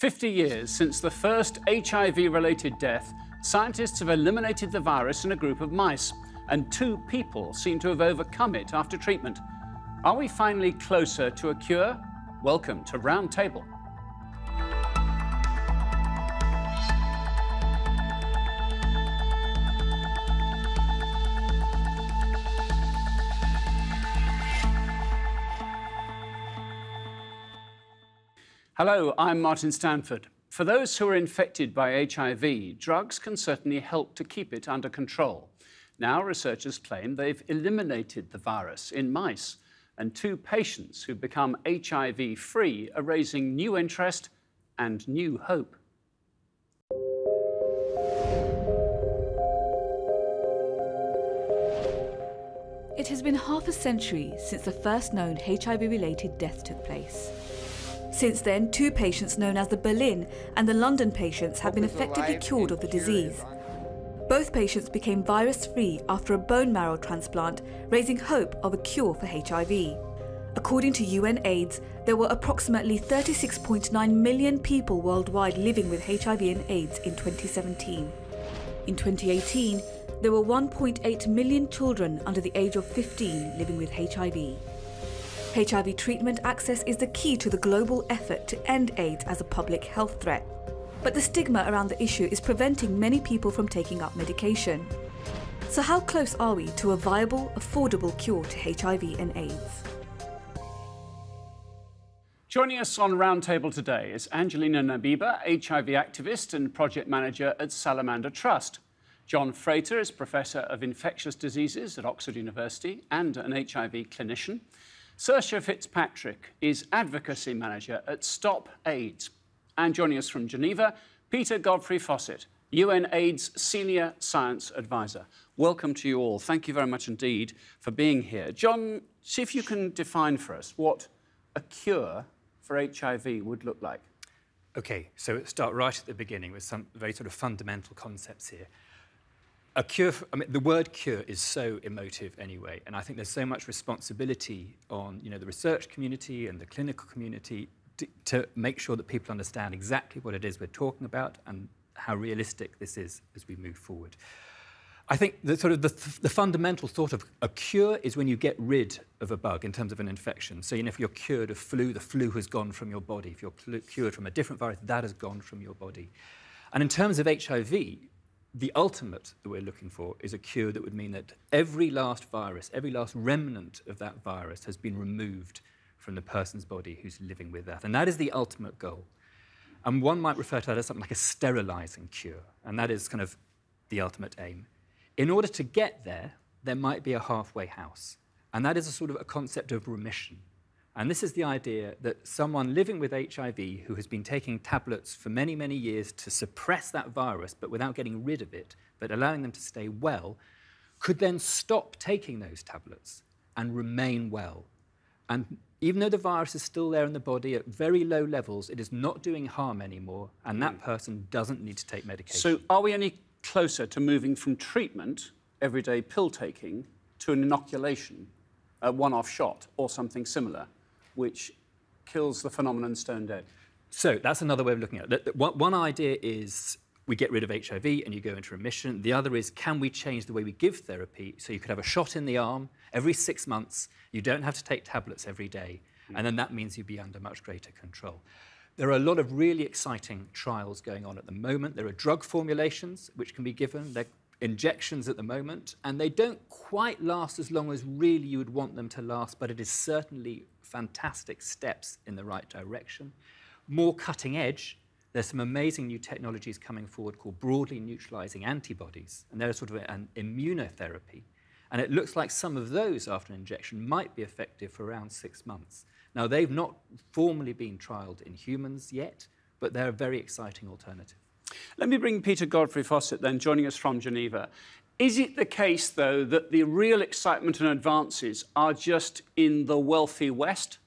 50 years since the first HIV-related death, scientists have eliminated the virus in a group of mice, and 2 people seem to have overcome it after treatment. Are we finally closer to a cure? Welcome to Roundtable. Hello, I'm Martin Stanford. For those who are infected by HIV, drugs can certainly help to keep it under control. Now researchers claim they've eliminated the virus in mice, and 2 patients who've become HIV-free are raising new interest and new hope. It has been half a century since the first known HIV-related death took place. Since then, 2 patients known as the Berlin and the London patients have been effectively cured of the disease. Both patients became virus-free after a bone marrow transplant, raising hope of a cure for HIV. According to UNAIDS, there were approximately 36.9 million people worldwide living with HIV and AIDS in 2017. In 2018, there were 1.8 million children under the age of 15 living with HIV. HIV treatment access is the key to the global effort to end AIDS as a public health threat. But the stigma around the issue is preventing many people from taking up medication. So how close are we to a viable, affordable cure to HIV and AIDS? Joining us on Roundtable today is Angelina Namiba, HIV activist and project manager at Salamander Trust. John Frater is Professor of Infectious Diseases at Oxford University and an HIV clinician. Saoirse Fitzpatrick is Advocacy Manager at Stop AIDS. And joining us from Geneva, Peter Godfrey-Faussett, UNAIDS Senior Science Advisor. Welcome to you all. Thank you very much indeed for being here. John, see if you can define for us what a cure for HIV would look like. OK, so let's start right at the beginning with some very sort of fundamental concepts here. A cure, I mean, the word cure is so emotive anyway, and I think there's so much responsibility on, the research community and the clinical community to make sure that people understand exactly what it is we're talking about and how realistic this is as we move forward. I think that sort of the fundamental thought of a cure is when you get rid of a bug in terms of an infection. So, if you're cured of flu, the flu has gone from your body. If you're cured from a different virus, that has gone from your body. And in terms of HIV, the ultimate that we're looking for is a cure that would mean that every last virus, every last remnant of that virus has been removed from the person's body who's living with that. And that is the ultimate goal. And one might refer to that as something like a sterilizing cure. And that is kind of the ultimate aim. In order to get there, there might be a halfway house. And that is a sort of a concept of remission. And this is the idea that someone living with HIV who has been taking tablets for many, many years to suppress that virus, but without getting rid of it, but allowing them to stay well, could then stop taking those tablets and remain well. And even though the virus is still there in the body at very low levels, it is not doing harm anymore, and that person doesn't need to take medication. So are we any closer to moving from treatment, everyday pill taking, to an inoculation, a one-off shot or something similar, which kills the phenomenon stone dead? So that's another way of looking at it. One idea is we get rid of HIV and you go into remission. The other is, can we change the way we give therapy? So you could have a shot in the arm every 6 months. You don't have to take tablets every day. And then that means you'd be under much greater control. There are a lot of really exciting trials going on at the moment. There are drug formulations which can be given. They're injections at the moment, and they don't quite last as long as really you would want them to last, but it is certainly fantastic steps in the right direction. More cutting edge, there's some amazing new technologies coming forward called broadly neutralizing antibodies, and they're sort of an immunotherapy. And it looks like some of those after an injection might be effective for around 6 months. Now, they've not formally been trialed in humans yet, but they're a very exciting alternative. Let me bring Peter Godfrey-Faussett, then, joining us from Geneva. Is it the case, though, that the real excitement and advances are just in the wealthy West,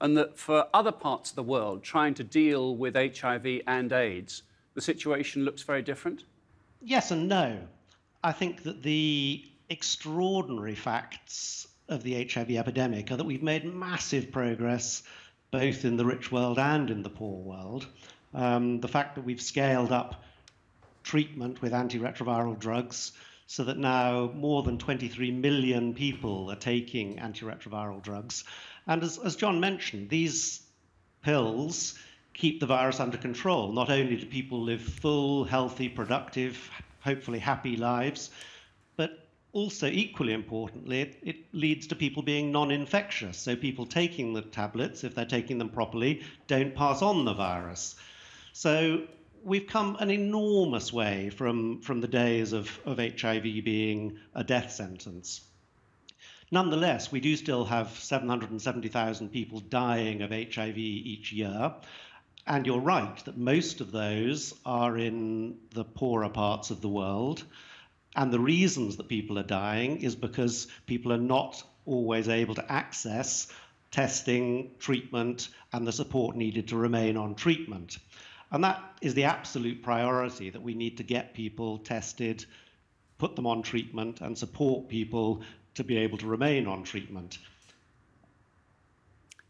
and that for other parts of the world trying to deal with HIV and AIDS, the situation looks very different? Yes and no. I think that the extraordinary facts of the HIV epidemic are that we've made massive progress both in the rich world and in the poor world. The fact that we've scaled up treatment with antiretroviral drugs so that now more than 23 million people are taking antiretroviral drugs. And as John mentioned, these pills keep the virus under control. Not only do people live full, healthy, productive, hopefully happy lives, but also equally importantly, it leads to people being non-infectious. So people taking the tablets, if they're taking them properly, don't pass on the virus. So we've come an enormous way from the days of HIV being a death sentence. Nonetheless, we do still have 770,000 people dying of HIV each year. And you're right that most of those are in the poorer parts of the world. And the reasons that people are dying is because people are not always able to access testing, treatment, and the support needed to remain on treatment. And that is the absolute priority, that we need to get people tested, put them on treatment, and support people to be able to remain on treatment.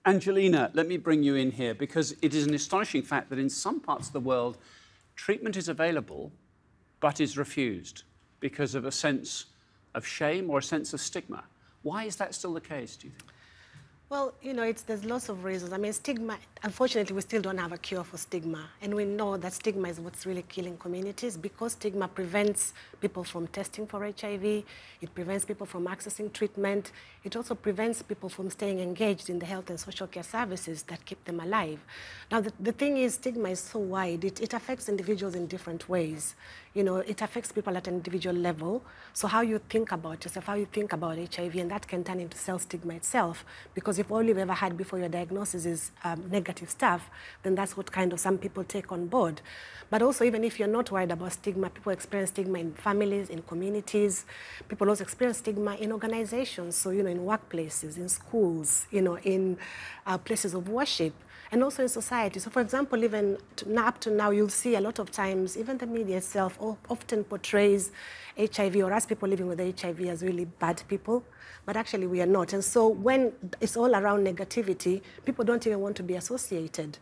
Angelina, let me bring you in here, because it is an astonishing fact that in some parts of the world, treatment is available but is refused because of a sense of shame or a sense of stigma. Why is that still the case, do you think? Well, you know, there's lots of reasons. I mean, stigma, unfortunately, we still don't have a cure for stigma. And we know that stigma is what's really killing communities, because stigma prevents people from testing for HIV. It prevents people from accessing treatment. It also prevents people from staying engaged in the health and social care services that keep them alive. Now, the thing is, stigma is so wide. It affects individuals in different ways. You know, it affects people at an individual level. So how you think about yourself, how you think about HIV, and that can turn into self-stigma itself, because if all you've ever had before your diagnosis is negative stuff, then that's what kind of some people take on board. But also, even if you're not worried about stigma, people experience stigma in families, in communities. People also experience stigma in organizations, so, you know, in workplaces, in schools, you know, in places of worship, and also in society. So, for example, even up to now, you'll see a lot of times, even the media itself often portrays HIV or us people living with HIV as really bad people, but actually we are not. And so when it's all around negativity, people don't even want to be associated.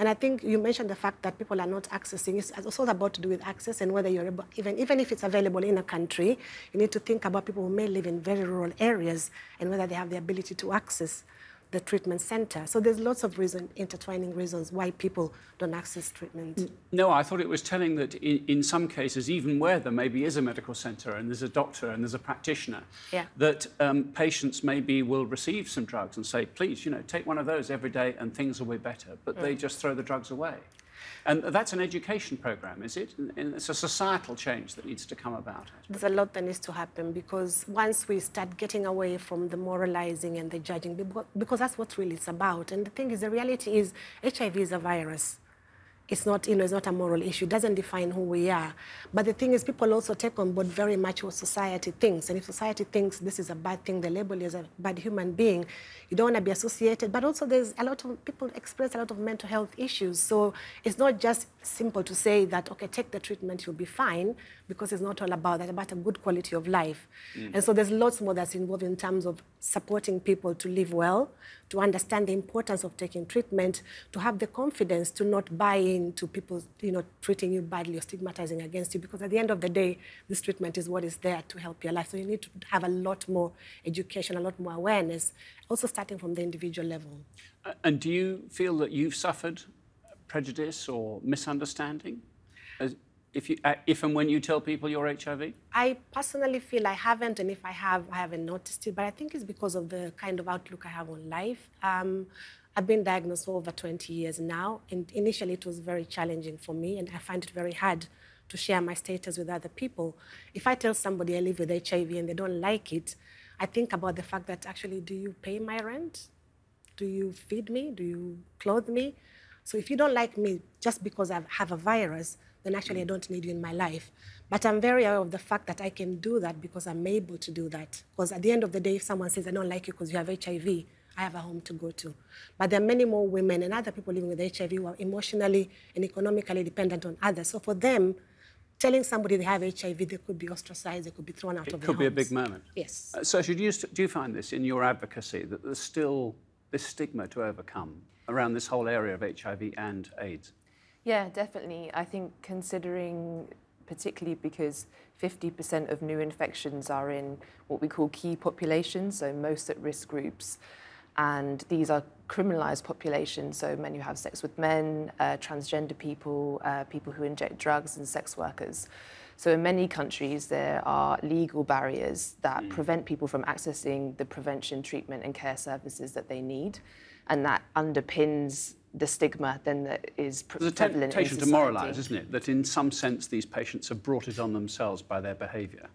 And I think you mentioned the fact that people are not accessing. It's also about to do with access, and whether you're able, even if it's available in a country, you need to think about people who may live in very rural areas and whether they have the ability to access the treatment center. So there's lots of intertwining reasons why people don't access treatment. No, I thought it was telling that in some cases, even where there maybe is a medical center and there's a doctor and there's a practitioner, yeah, that patients maybe will receive some drugs and say, please, you know, take one of those every day and things will be better, but they just throw the drugs away. And that's an education program, is it? And it's a societal change that needs to come about. There's a lot that needs to happen, because once we start getting away from the moralizing and the judging, because that's what really it's about. And the thing is, the reality is HIV is a virus. It's not, you know, it's not a moral issue. It doesn't define who we are. But the thing is, people also take on board very much what society thinks. And if society thinks this is a bad thing, they label you as a bad human being, you don't want to be associated. But also there's a lot of people express a lot of mental health issues. So it's not just simple to say that, okay, take the treatment, you'll be fine, because it's not all about that, about a good quality of life. And so there's lots more that's involved in terms of supporting people to live well, to understand the importance of taking treatment, to have the confidence to not buy into people, you know, treating you badly or stigmatizing against you, because at the end of the day, this treatment is what is there to help your life. So you need to have a lot more education, a lot more awareness, also starting from the individual level. And do you feel that you've suffered prejudice or misunderstanding if and when you tell people you're HIV? I personally feel I haven't, and if I have, I haven't noticed it, but I think it's because of the kind of outlook I have on life. I've been diagnosed for over 20 years now, and initially it was very challenging for me, and I find it very hard to share my status with other people. If I tell somebody I live with HIV and they don't like it, I think about the fact that, actually, do you pay my rent? Do you feed me? Do you clothe me? So if you don't like me just because I have a virus, then actually I don't need you in my life. But I'm very aware of the fact that I can do that, because I'm able to do that. Because at the end of the day, if someone says, I don't like you because you have HIV, I have a home to go to. But there are many more women and other people living with HIV who are emotionally and economically dependent on others. So for them, telling somebody they have HIV, they could be ostracized, they could be thrown out of their homes. It could be a big moment. Yes. So do you find this in your advocacy, that there's still this stigma to overcome around this whole area of HIV and AIDS? Yeah, definitely. I think considering, particularly because 50% of new infections are in what we call key populations, so most at-risk groups, and these are criminalized populations, so men who have sex with men, transgender people, people who inject drugs, and sex workers. So in many countries, there are legal barriers that prevent people from accessing the prevention, treatment, and care services that they need, and that underpins the stigma then that is prevalent in society. There's a temptation to moralise, isn't it? That in some sense, these patients have brought it on themselves by their behaviour.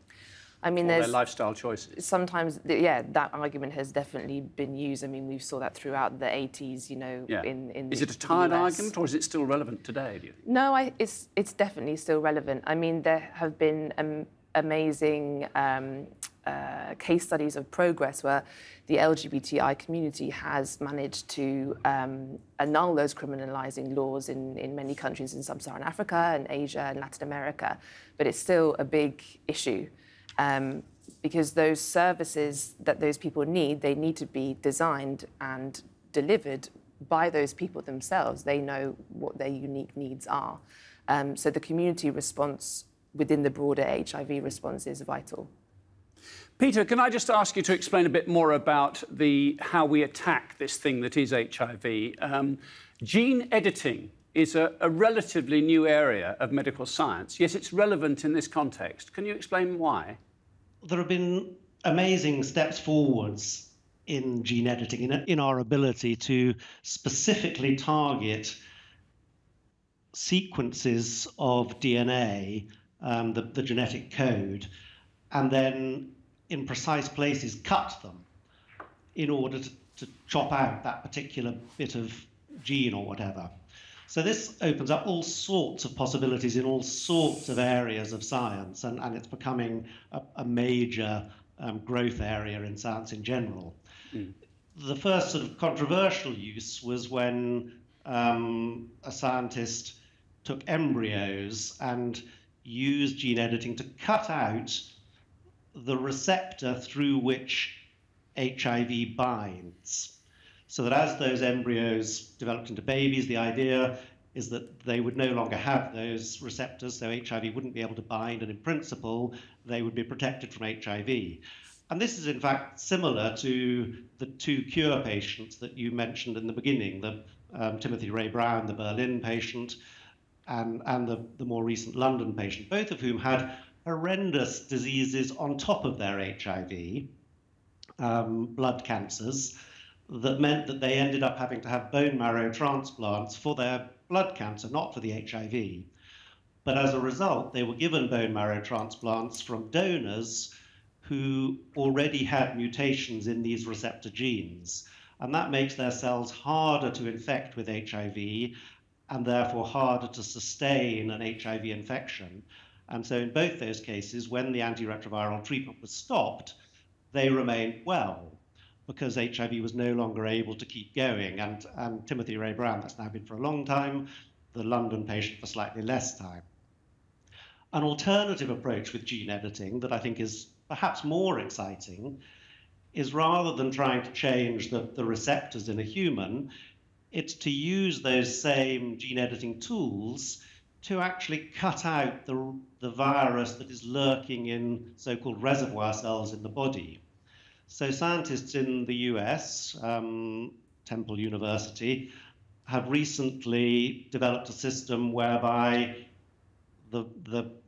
I mean, there's their lifestyle choices. Sometimes, yeah, that argument has definitely been used. I mean, we saw that throughout the 80s, you know, yeah. in Is it a tired argument, or is it still relevant today, do you think? No, it's definitely still relevant. I mean, there have been amazing case studies of progress where the LGBTI community has managed to annul those criminalising laws in many countries in sub-Saharan Africa and Asia and Latin America, but it's still a big issue. Because those services that those people need, they need to be designed and delivered by those people themselves. They know what their unique needs are. So the community response within the broader HIV response is vital. Peter, can I just ask you to explain a bit more about how we attack this thing that is HIV? Gene editing is a relatively new area of medical science, yet it's relevant in this context. Can you explain why? There have been amazing steps forwards in gene editing, in our ability to specifically target sequences of DNA, the genetic code, and then in precise places cut them in order to chop out that particular bit of gene or whatever. So this opens up all sorts of possibilities in all sorts of areas of science, and it's becoming a major growth area in science in general. Mm. The first sort of controversial use was when a scientist took embryos and used gene editing to cut out the receptor through which HIV binds, so that as those embryos developed into babies, the idea is that they would no longer have those receptors, so HIV wouldn't be able to bind, and in principle, they would be protected from HIV. And this is, in fact, similar to the two cure patients that you mentioned in the beginning, the Timothy Ray Brown, the Berlin patient, and the more recent London patient, both of whom had horrendous diseases on top of their HIV, blood cancers, that meant that they ended up having to have bone marrow transplants for their blood cancer, not for the HIV. But as a result, they were given bone marrow transplants from donors who already had mutations in these receptor genes. And that makes their cells harder to infect with HIV, and therefore harder to sustain an HIV infection. And so in both those cases, when the antiretroviral treatment was stopped, they remained well, because HIV was no longer able to keep going. And Timothy Ray Brown, that's now been for a long time, the London patient for slightly less time. An alternative approach with gene editing that I think is perhaps more exciting is, rather than trying to change the receptors in a human, it's to use those same gene editing tools to actually cut out the virus that is lurking in so-called reservoir cells in the body. So scientists in the US, Temple University, have recently developed a system whereby the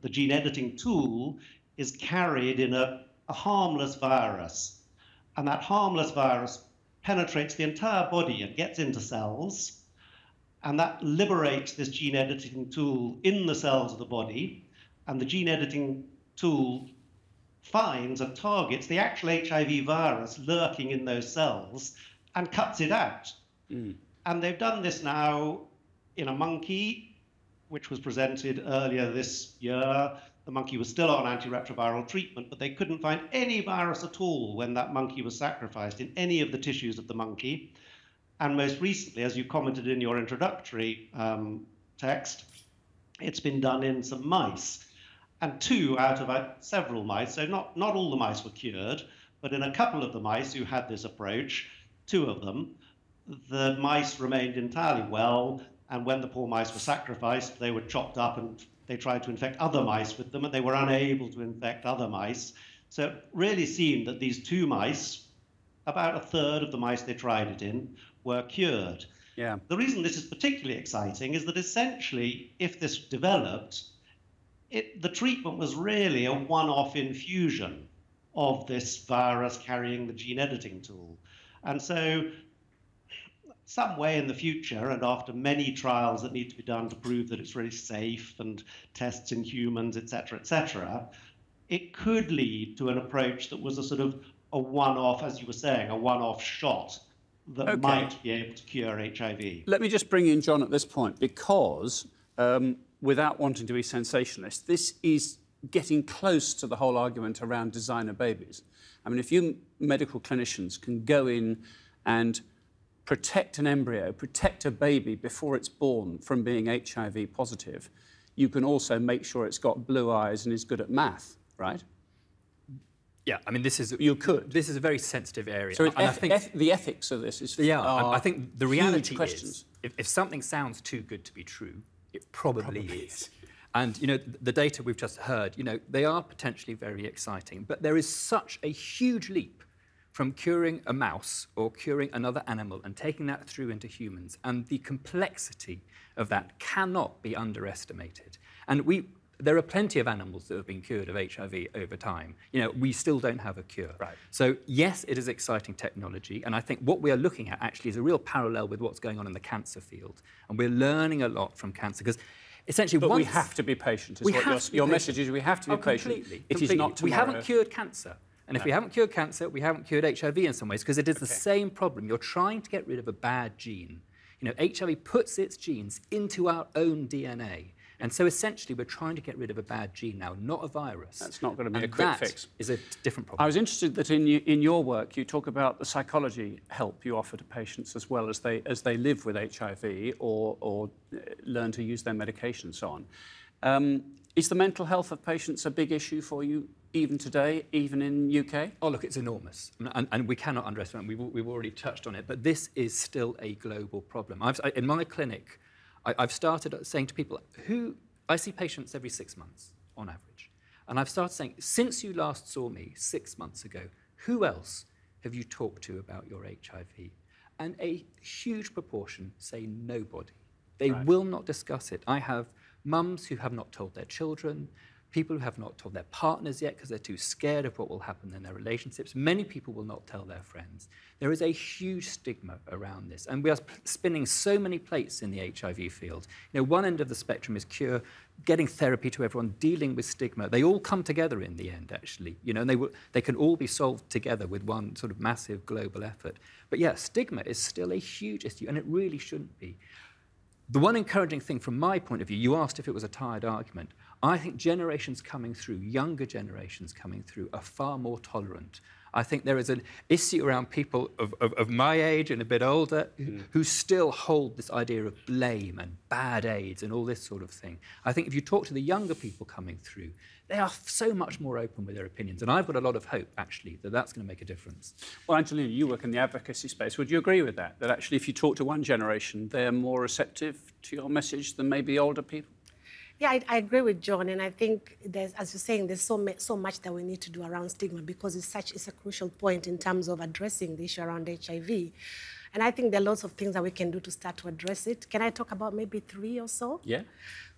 gene editing tool is carried in a harmless virus. And that harmless virus penetrates the entire body and gets into cells. And that liberates this gene editing tool in the cells of the body. And the gene editing tool finds and targets the actual HIV virus lurking in those cells and cuts it out. Mm. And they've done this now in a monkey, which was presented earlier this year. The monkey was still on antiretroviral treatment, but they couldn't find any virus at all when that monkey was sacrificed in any of the tissues of the monkey. And most recently, as you commented in your introductory text, it's been done in some mice. And two out of several mice, so not all the mice were cured, but in a couple of the mice who had this approach, two of them, the mice remained entirely well, and when the poor mice were sacrificed, they were chopped up and they tried to infect other mice with them, and they were unable to infect other mice. So it really seemed that these two mice, about a third of the mice they tried it in, were cured. Yeah. The reason this is particularly exciting is that essentially, if this developed, the treatment was really a one-off infusion of this virus carrying the gene editing tool. And so some way in the future, and after many trials that need to be done to prove that it's really safe and tests in humans, et cetera, it could lead to an approach that was a sort of a one-off, as you were saying, a one-off shot that might be able to cure HIV. Let me just bring in John at this point, because without wanting to be sensationalist, this is getting close to the whole argument around designer babies. I mean, if you medical clinicians can go in and protect an embryo, protect a baby before it's born from being HIV positive, you can also make sure it's got blue eyes and is good at math, right? Yeah, I mean, this is... You could. This is a very sensitive area. So and I think the ethics of this is... Yeah, I think the reality is, if something sounds too good to be true, it probably is. And, you know, the data we've just heard, you know, they are potentially very exciting, but there is such a huge leap from curing a mouse or curing another animal and taking that through into humans. And the complexity of that cannot be underestimated. And there are plenty of animals that have been cured of HIV over time. You know, we still don't have a cure. Right. So, yes, it is exciting technology. And I think what we are looking at actually is a real parallel with what's going on in the cancer field. And we're learning a lot from cancer because essentially, but we have to be patient. Your message is we have to be patient. Completely. It is not tomorrow. We haven't cured cancer. And if we haven't cured cancer, we haven't cured HIV in some ways, because it is the same problem. You're trying to get rid of a bad gene. You know, HIV puts its genes into our own DNA. And so, essentially, we're trying to get rid of a bad gene now, not a virus. That's not going to be a quick fix. That is a different problem. I was interested that in your work, you talk about the psychology help you offer to patients as well as they live with HIV or learn to use their medication and so on. Is the mental health of patients a big issue for you? Even today, even in UK? Oh, look, it's enormous. And we cannot underestimate it. We've already touched on it. But this is still a global problem. In my clinic, I've started saying to people, I see patients every 6 months on average. And I've started saying, since you last saw me 6 months ago, who else have you talked to about your HIV? And a huge proportion say nobody. They will not discuss it. I have mums who have not told their children, people who have not told their partners yet because they're too scared of what will happen in their relationships. Many people will not tell their friends. There is a huge stigma around this. And we are spinning so many plates in the HIV field. You know, one end of the spectrum is cure, getting therapy to everyone, dealing with stigma. They all come together in the end, actually. You know, and they can all be solved together with one sort of massive global effort. But yeah, stigma is still a huge issue, and it really shouldn't be. The one encouraging thing from my point of view, you asked if it was a tired argument. I think generations coming through, younger generations coming through, are far more tolerant. I think there is an issue around people of my age and a bit older who still hold this idea of blame and bad AIDS and all this sort of thing. I think if you talk to the younger people coming through, they are so much more open with their opinions. And I've got a lot of hope, actually, that that's going to make a difference. Well, Angelina, you work in the advocacy space. Would you agree with that? That actually, if you talk to one generation, they're more receptive to your message than maybe older people? Yeah, I agree with John, and I think, as you're saying, there's so much that we need to do around stigma because it's a crucial point in terms of addressing the issue around HIV. And I think there are lots of things that we can do to start to address it. Can I talk about maybe three or so? Yeah.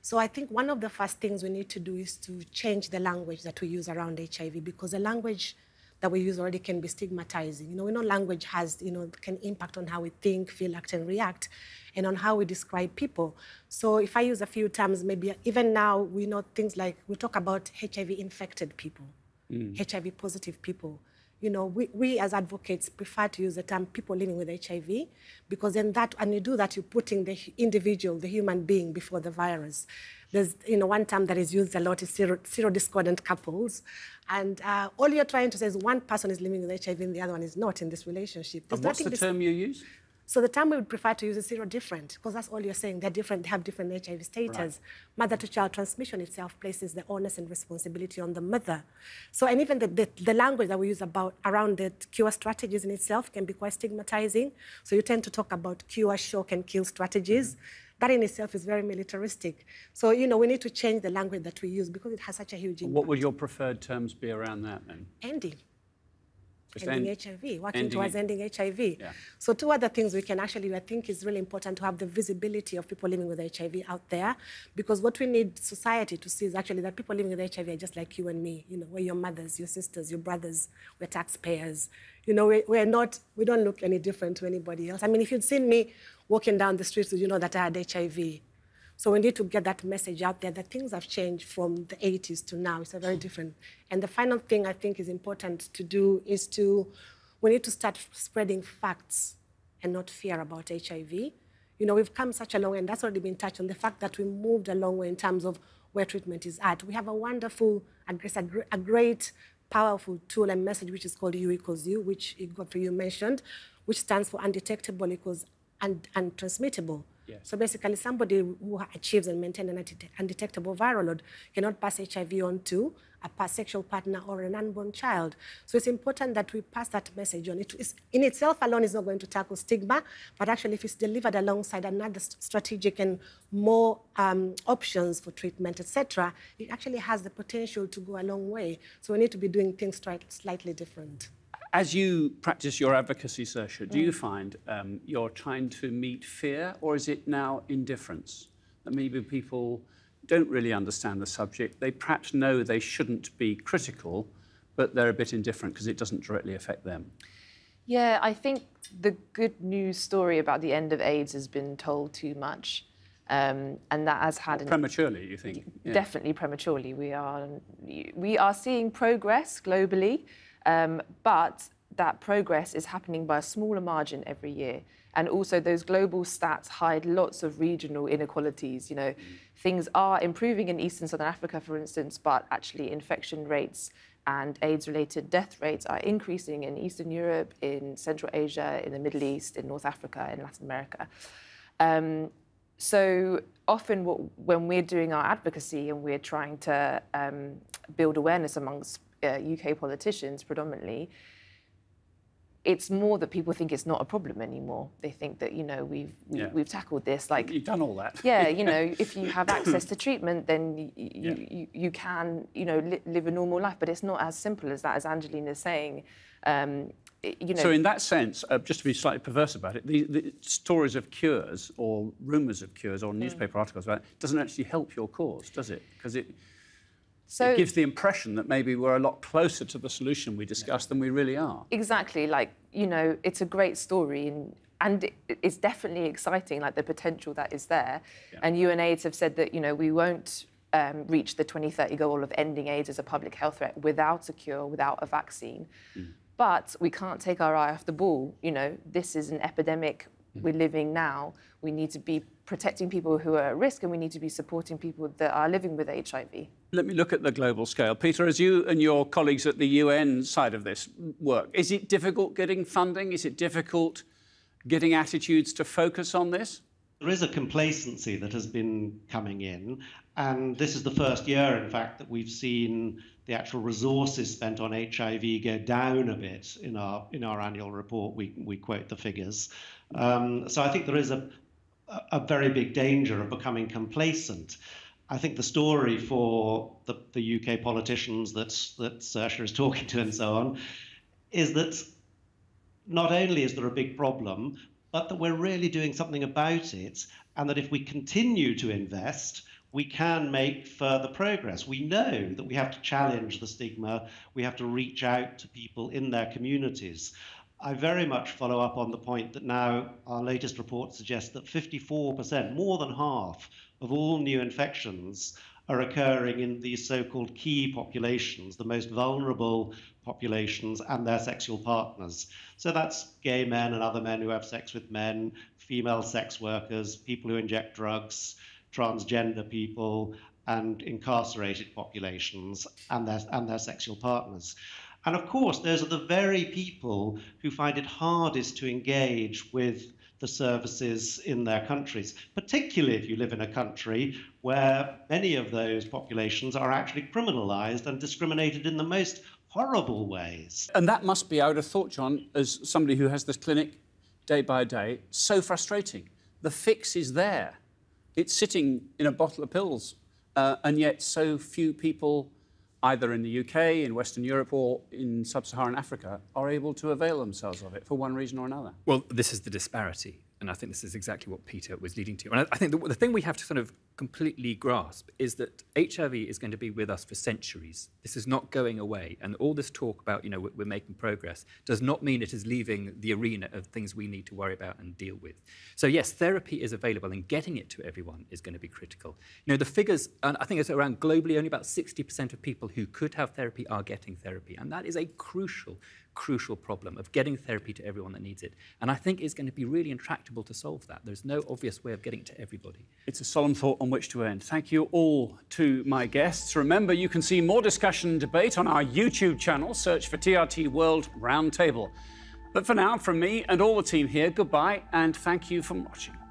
So I think one of the first things we need to do is to change the language that we use around HIV, because the language that we use already can be stigmatizing. You know, we know language has, you know, can impact on how we think, feel, act, and react, and on how we describe people. So if I use a few terms, maybe even now, we know things like, we talk about HIV-infected people, HIV-positive people. You know, we as advocates prefer to use the term people living with HIV, because then that, when you do that, you're putting the individual, the human being, before the virus. There's, you know, one term that is used a lot is serodiscordant couples. And all you're trying to say is one person is living with HIV and the other one is not in this relationship. And what's the term you use? So the term we would prefer to use is serodifferent, because that's all you're saying. They're different, they have different HIV status. Right. Mother-to-child transmission itself places the onus and responsibility on the mother. So, and even the language that we use around the cure strategies in itself can be quite stigmatizing. So you tend to talk about cure, shock, and kill strategies. Mm-hmm. That in itself is very militaristic. So, you know, we need to change the language that we use because it has such a huge impact. What would your preferred terms be around that then? Ending. Working towards ending HIV. Yeah. So two other things we can actually, I think is really important to have the visibility of people living with HIV out there, because what we need society to see is actually that people living with HIV are just like you and me. You know, we're your mothers, your sisters, your brothers, we're taxpayers. You know, we don't look any different to anybody else. I mean, if you'd seen me walking down the streets, you know that I had HIV. So we need to get that message out there that things have changed from the 80s to now. It's a very different. And the final thing I think is important to do is we need to start spreading facts and not fear about HIV. You know, we've come such a long way, and that's already been touched on, the fact that we moved a long way in terms of where treatment is at. We have a wonderful, a great, powerful tool and message, which is called U equals U, which Godfrey, you mentioned, which stands for undetectable equals untransmittable. Yes. So basically, somebody who achieves and maintains an undetectable viral load cannot pass HIV on to a sexual partner or an unborn child. So it's important that we pass that message on. It in itself alone is not going to tackle stigma, but actually if it's delivered alongside another strategic and more options for treatment, etc., it actually has the potential to go a long way. So we need to be doing things slightly different. As you practice your advocacy, Saoirse, do you find you're trying to meet fear, or is it now indifference? That maybe people don't really understand the subject. They perhaps know they shouldn't be critical, but they're a bit indifferent because it doesn't directly affect them. Yeah, I think the good news story about the end of AIDS has been told too much. And that has had... prematurely, you think? Yeah. Definitely prematurely. We are seeing progress globally. But that progress is happening by a smaller margin every year. And also those global stats hide lots of regional inequalities. You know, things are improving in East and Southern Africa, for instance, but actually infection rates and AIDS-related death rates are increasing in Eastern Europe, in Central Asia, in the Middle East, in North Africa, in Latin America. So often when we're doing our advocacy and we're trying to build awareness amongst UK politicians predominantly, it's more that people think it's not a problem anymore. They think that, you know, we've tackled this. Like, you've done all that. Yeah, you know, if you have access to treatment, then you can, you know, live a normal life. But it's not as simple as that, as Angelina's saying. You know. So in that sense, just to be slightly perverse about it, the stories of cures or rumours of cures or newspaper articles about it doesn't actually help your cause, does it? Because it gives the impression that maybe we're a lot closer to the solution we discussed than we really are. Exactly. Like, you know, it's a great story and it's definitely exciting, like the potential that is there. Yeah. And UNAIDS have said that, you know, we won't reach the 2030 goal of ending AIDS as a public health threat without a cure, without a vaccine. But we can't take our eye off the ball. You know, this is an epidemic. We're living now. We need to be protecting people who are at risk, and we need to be supporting people that are living with HIV. Let me look at the global scale. Peter, as you and your colleagues at the UN side of this work, is it difficult getting funding? Is it difficult getting attitudes to focus on this? There is a complacency that has been coming in, and this is the first year, in fact, that we've seen the actual resources spent on HIV go down a bit. In our annual report, we quote the figures. So I think there is a very big danger of becoming complacent. I think the story for the UK politicians that Saoirse is talking to and so on is that not only is there a big problem, but that we're really doing something about it, and that if we continue to invest, we can make further progress. We know that we have to challenge the stigma. We have to reach out to people in their communities. I very much follow up on the point that now our latest report suggests that 54%, more than half, of all new infections are occurring in these so-called key populations, the most vulnerable populations and their sexual partners. So that's gay men and other men who have sex with men, female sex workers, people who inject drugs, transgender people, and incarcerated populations and their sexual partners. And of course, those are the very people who find it hardest to engage with for services in their countries, particularly if you live in a country where many of those populations are actually criminalized and discriminated in the most horrible ways. And that must be, I would have thought, John, as somebody who has this clinic day by day, so frustrating. The fix is there. It's sitting in a bottle of pills, and yet so few people, either in the UK, in Western Europe, or in sub-Saharan Africa, are able to avail themselves of it for one reason or another. Well, this is the disparity, and I think this is exactly what Peter was leading to. And I think the thing we have to sort of completely grasp is that HIV is going to be with us for centuries. This is not going away, and all this talk about, you know, we're making progress does not mean it is leaving the arena of things we need to worry about and deal with. So yes, therapy is available, and getting it to everyone is going to be critical. You know, the figures, and I think it's around globally, only about 60% of people who could have therapy are getting therapy, and that is a crucial problem of getting therapy to everyone that needs it. And I think it's going to be really intractable to solve that. There's no obvious way of getting it to everybody. It's a solemn thought on which to end. Thank you all to my guests. Remember, you can see more discussion and debate on our YouTube channel. Search for TRT World Roundtable. But for now, from me and all the team here, goodbye and thank you for watching.